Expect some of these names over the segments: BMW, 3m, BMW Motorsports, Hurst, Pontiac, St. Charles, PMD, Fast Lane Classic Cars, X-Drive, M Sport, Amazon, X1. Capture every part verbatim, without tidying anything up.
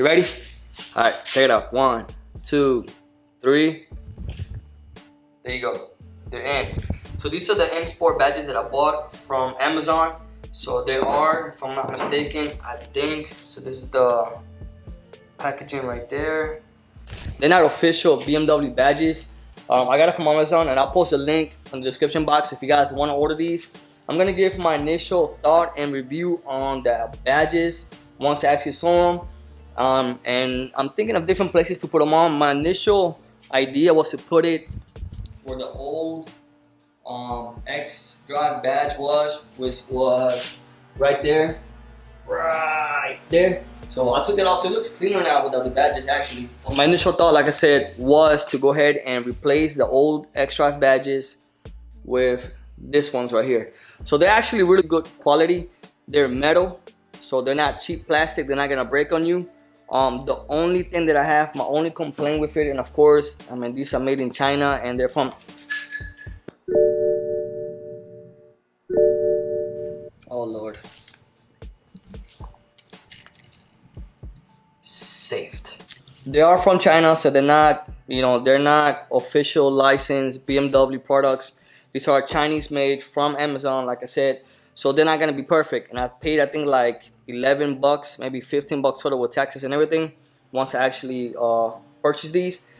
You ready? All right, check it out. One, two, three. There you go. They're in. So these are the M Sport badges that I bought from Amazon. So they are, if I'm not mistaken, I think. So this is the packaging right there. They're not official B M W badges. Um, I got it from Amazon, and I'll post a link in the description box if you guys want to order these. I'm gonna give my initial thought and review on the badges once I actually saw them. Um, and I'm thinking of different places to put them on. My initial idea was to put it where the old um, X-Drive badge was, which was right there, right there. So I took it off, so it looks cleaner now without the badges actually. My initial thought, like I said, was to go ahead and replace the old X-Drive badges with this ones right here. So they're actually really good quality. They're metal, so they're not cheap plastic. They're not gonna break on you. Um, the only thing that I have, my only complaint with it, and of course, I mean, these are made in China and they're from... Oh Lord. Saved. They are from China, so they're not, you know, they're not official licensed B M W products. These are Chinese made from Amazon, like I said. So they're not gonna be perfect. And I paid, I think, like eleven bucks, maybe fifteen bucks total with taxes and everything once I actually uh, purchased these.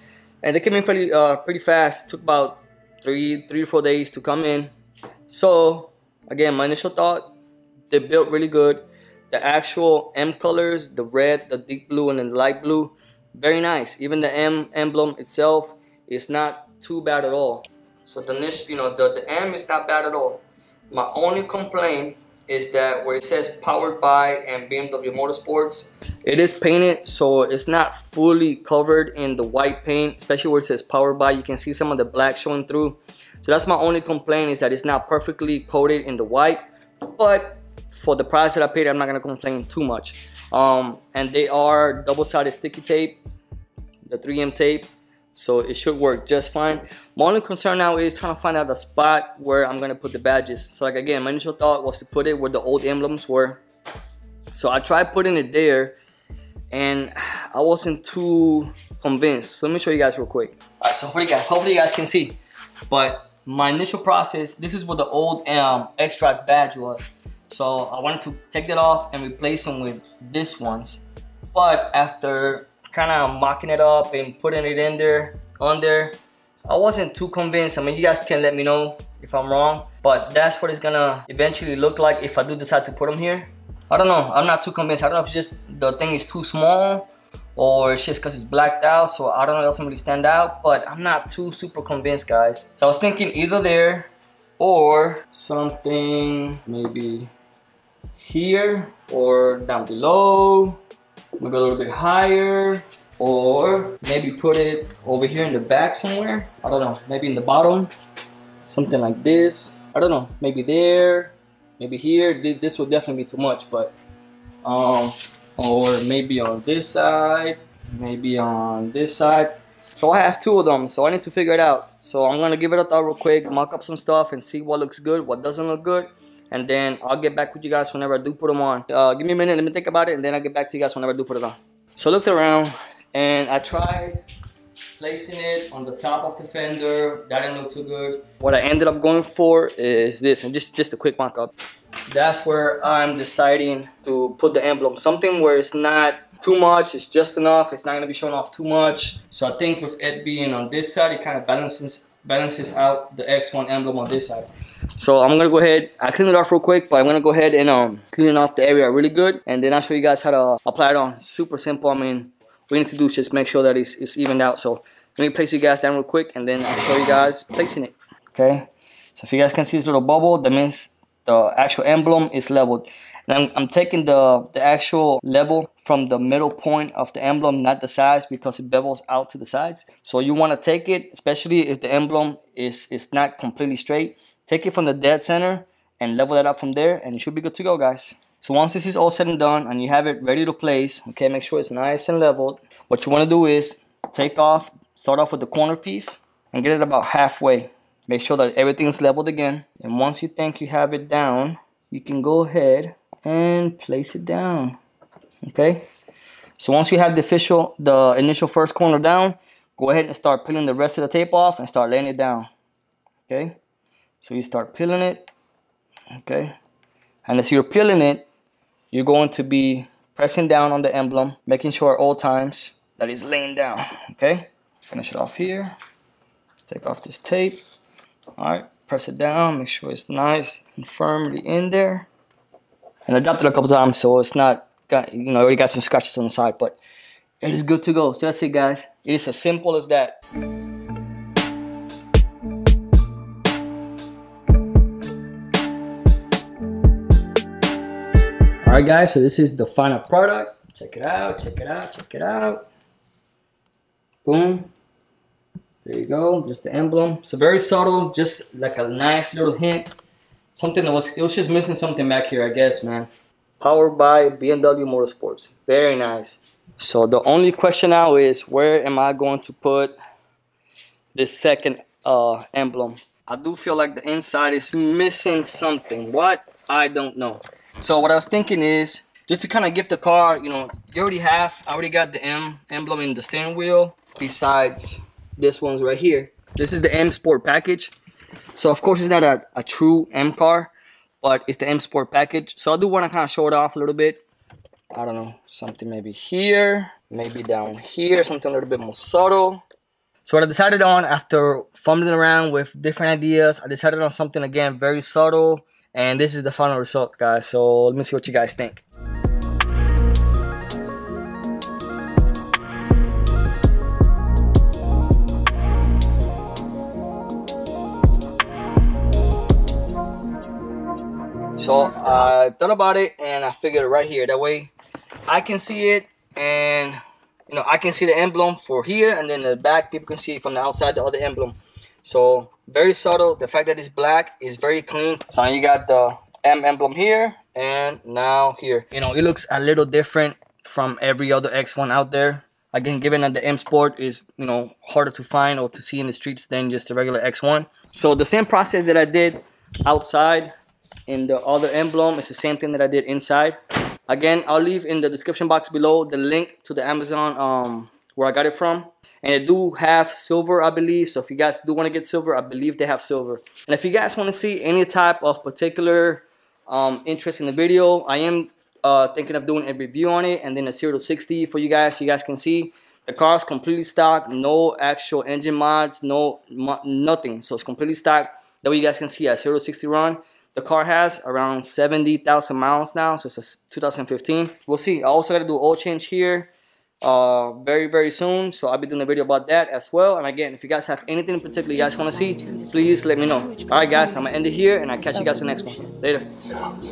And they came in pretty, uh, pretty fast. Took about three, three or four days to come in. So again, my initial thought, they built really good. The actual M colors, the red, the deep blue, and then the light blue, very nice. Even the M emblem itself is not too bad at all. So the niche, you know, the, the M is not bad at all. My only complaint is that where it says powered by and B M W Motorsports, it is painted, so it's not fully covered in the white paint, especially where it says powered by. You can see some of the black showing through. So that's my only complaint, is that it's not perfectly coated in the white. But for the price that I paid, I'm not gonna complain too much. Um, and they are double-sided sticky tape, the three M tape. So it should work just fine. My only concern now is trying to find out the spot where I'm gonna put the badges. So like again, my initial thought was to put it where the old emblems were. So I tried putting it there and I wasn't too convinced. So let me show you guys real quick. All right, so hopefully you guys, hopefully you guys can see. But my initial process, this is where the old um, X-Drive badge was. So I wanted to take that off and replace them with this ones. But after kind of mocking it up and putting it in there, on there, I wasn't too convinced. I mean, you guys can let me know if I'm wrong, but that's what it's gonna eventually look like if I do decide to put them here. I don't know, I'm not too convinced. I don't know if it's just the thing is too small or it's just because it's blacked out, so I don't know, it doesn't really stand out, but I'm not too super convinced, guys. So I was thinking either there or something maybe here or down below, maybe a little bit higher, or maybe put it over here in the back somewhere. I don't know, maybe in the bottom, something like this. I don't know, maybe there, maybe here. This would definitely be too much, but um or maybe on this side, maybe on this side. So I have two of them, so I need to figure it out. So I'm gonna give it a thought real quick, mock up some stuff and see what looks good, what doesn't look good. And then I'll get back with you guys whenever I do put them on. Uh, give me a minute, let me think about it, and then I'll get back to you guys whenever I do put it on. So I looked around, and I tried placing it on the top of the fender. That didn't look too good. What I ended up going for is this, and just, just a quick mock-up. That's where I'm deciding to put the emblem. Something where it's not too much, it's just enough. It's not gonna be showing off too much. So I think with it being on this side, it kind of balances, balances out the X one emblem on this side. So I'm gonna go ahead, I cleaned it off real quick, but I'm gonna go ahead and um, clean off the area really good, and then I'll show you guys how to apply it on. Super simple. I mean, what we need to do is just make sure that it's, it's evened out. So let me place you guys down real quick, and then I'll show you guys placing it. Okay, so if you guys can see this little bubble, that means the actual emblem is leveled. And I'm, I'm taking the, the actual level from the middle point of the emblem, not the sides, because it bevels out to the sides. So you wanna take it, especially if the emblem is, is not completely straight. Take it from the dead center and level that up from there, and it should be good to go, guys. So once this is all said and done and you have it ready to place, okay, make sure it's nice and leveled. What you want to do is take off, start off with the corner piece and get it about halfway. Make sure that everything's leveled again. And once you think you have it down, you can go ahead and place it down, okay? So once you have the official, the initial first corner down, go ahead and start peeling the rest of the tape off and start laying it down. Okay, so you start peeling it. Okay, and as you're peeling it, you're going to be pressing down on the emblem, making sure at all times that it's laying down. Okay, finish it off here. Take off this tape. All right, press it down. Make sure it's nice and firmly in there. And I dropped it a couple times, so it's not got, you know, already got some scratches on the side, but it is good to go. So that's it, guys. It is as simple as that. All right, guys, so this is the final product. Check it out, check it out, check it out. Boom. There you go, there's the emblem. It's very subtle, just like a nice little hint. Something that was, it was just missing something back here, I guess, man. Powered by B M W Motorsports. Very nice. So the only question now is, where am I going to put this second uh, emblem? I do feel like the inside is missing something. What? I don't know. So what I was thinking is, just to kind of give the car, you know, you already have, I already got the M emblem in the steering wheel, besides this one's right here. This is the M Sport package. So of course it's not a, a true M car, but it's the M Sport package. So I do want to kind of show it off a little bit. I don't know, something maybe here, maybe down here, something a little bit more subtle. So what I decided on after fumbling around with different ideas, I decided on something, again, very subtle. And this is the final result, guys. So let me see what you guys think. So I thought about it and I figured right here, that way I can see it, and you know, I can see the emblem for here, and then the back people can see it from the outside, the other emblem. So very subtle. The fact that it's black is very clean. So you got the M emblem here and now here. You know, it looks a little different from every other X one out there. Again, given that the M Sport is, you know, harder to find or to see in the streets than just the regular X one. So the same process that I did outside in the other emblem, it's the same thing that I did inside. Again, I'll leave in the description box below the link to the Amazon um, where I got it from. And they do have silver, I believe. So if you guys do want to get silver, I believe they have silver. And if you guys want to see any type of particular um, interest in the video, I am uh, thinking of doing a review on it and then a zero to sixty for you guys, so you guys can see. The car is completely stock, no actual engine mods, no mo nothing. So it's completely stock. That way you guys can see a zero to sixty run. The car has around seventy thousand miles now, so it's two thousand fifteen. We'll see. I also got to do oil change here uh, very, very soon, so I'll be doing a video about that as well. And again, if you guys have anything in particular you guys want to see, please let me know. All right, guys, I'm going to end it here, and I'll catch you guys in the next one. Later.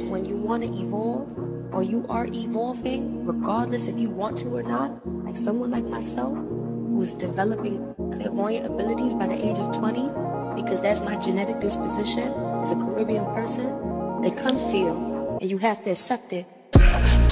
When you want to evolve, or you are evolving, regardless if you want to or not, like someone like myself, who's developing clairvoyant abilities by the age of twenty, because that's my genetic disposition as a Caribbean person, it comes to you, and you have to accept it.